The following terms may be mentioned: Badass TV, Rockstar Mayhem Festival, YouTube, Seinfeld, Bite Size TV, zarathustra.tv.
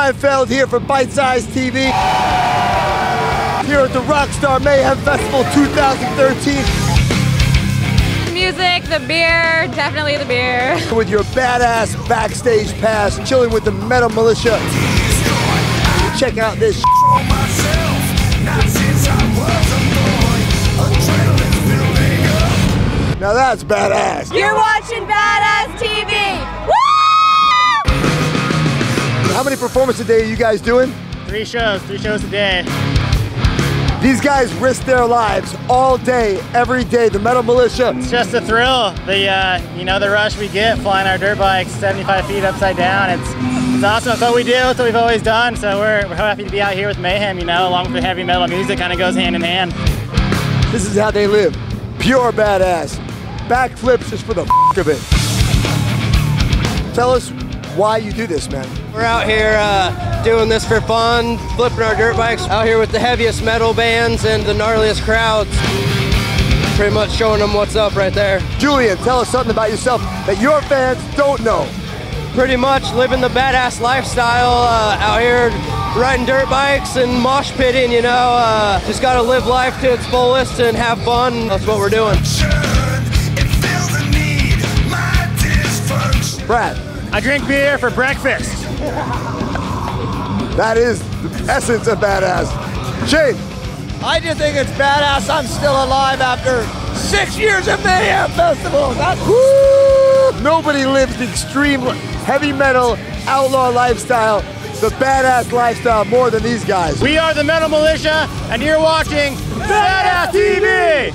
Seinfeld here for Bite Size TV. Here at the Rockstar Mayhem Festival 2013. Music, the beer, definitely the beer. With your badass backstage pass, chilling with the Metal Militia. Check out this shit. Now that's badass. You're watching Badass TV. Woo! How many performances a day are you guys doing? Three shows a day. These guys risk their lives all day, every day. The Metal Militia. It's just a thrill. The rush we get flying our dirt bikes 75 feet upside down. It's awesome. It's what we do. It's what we've always done. So we're happy to be out here with Mayhem. Along with the heavy metal music, kind of goes hand in hand. This is how they live. Pure badass. Backflips just for the f of it. Tell us why you do this, man. We're out here doing this for fun, flipping our dirt bikes, out here with the heaviest metal bands and the gnarliest crowds. Pretty much showing them what's up right there. Julian, tell us something about yourself that your fans don't know. Pretty much living the badass lifestyle out here, riding dirt bikes and mosh pitting, just gotta live life to its fullest and have fun. That's what we're doing. Brad. I drink beer for breakfast. That is the essence of badass. Shane. I just think it's badass I'm still alive after 6 years of Mayhem Festival. Woo! Nobody lives the extreme heavy metal outlaw lifestyle, the badass lifestyle, more than these guys. We are the Metal Militia, and you're watching Badass TV.